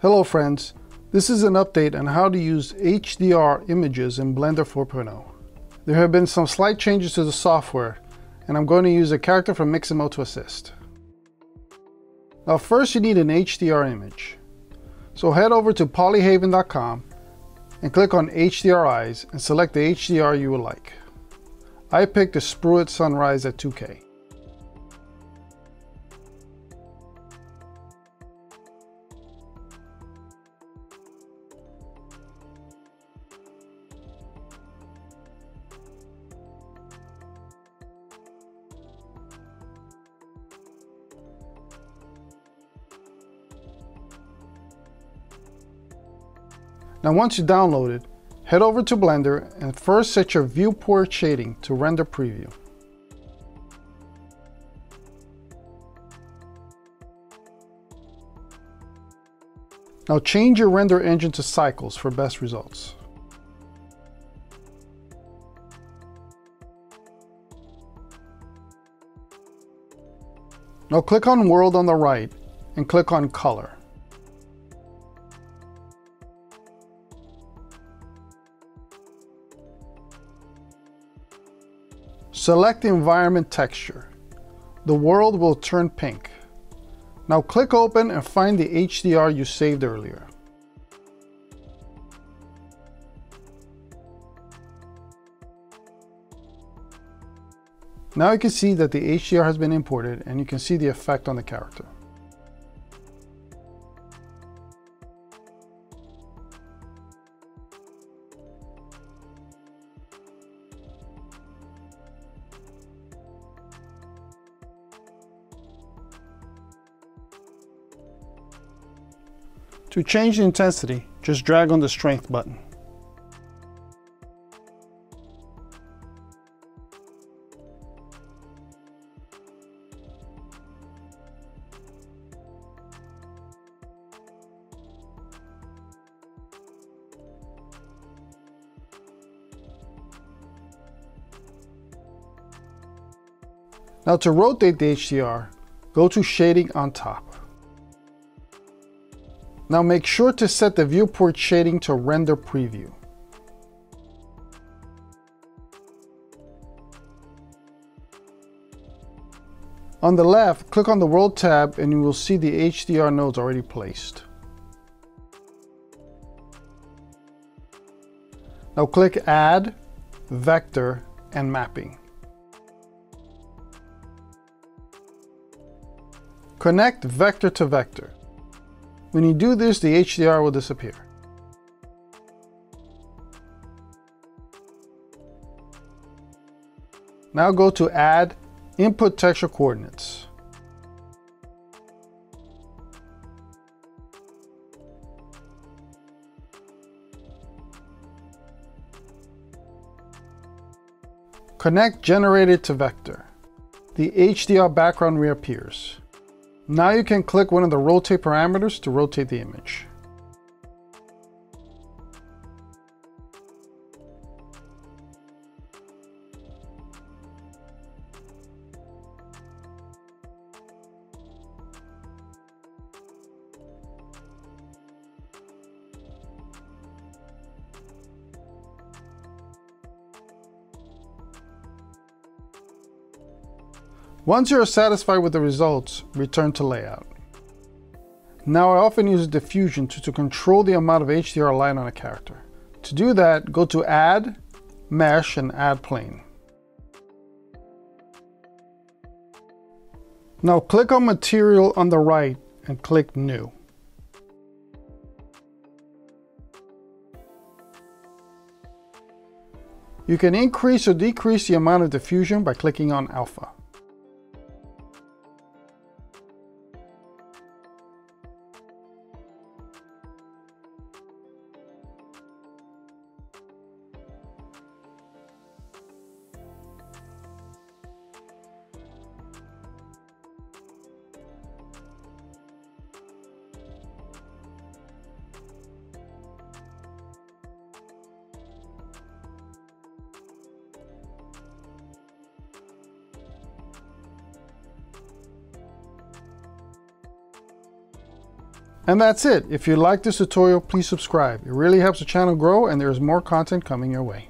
Hello friends, this is an update on how to use HDR images in Blender 4.0. There have been some slight changes to the software, and I'm going to use a character from Mixamo to assist. Now first you need an HDR image. So head over to polyhaven.com and click on HDRIs and select the HDR you would like. I picked the Spruit Sunrise at 2K. Now once you download it, head over to Blender and first set your viewport shading to render preview. Now change your render engine to Cycles for best results. Now click on World on the right and click on Color. Select environment texture. The world will turn pink. Now click open and find the HDR you saved earlier. Now you can see that the HDR has been imported and you can see the effect on the character. To change the intensity, just drag on the strength button. Now to rotate the HDR, go to Shading on top. Now make sure to set the viewport shading to render preview. On the left, click on the World tab and you will see the HDR nodes already placed. Now click Add, Vector, and Mapping. Connect vector to vector. When you do this, the HDR will disappear. Now go to Add, Input Texture Coordinates. Connect Generated to Vector. The HDR background reappears. Now you can click one of the rotate parameters to rotate the image. Once you are satisfied with the results, return to Layout. Now I often use diffusion to control the amount of HDR light on a character. To do that, go to Add, Mesh, and Add Plane. Now click on Material on the right and click New. You can increase or decrease the amount of diffusion by clicking on Alpha. And that's it. If you like this tutorial, please subscribe. It really helps the channel grow and there's more content coming your way.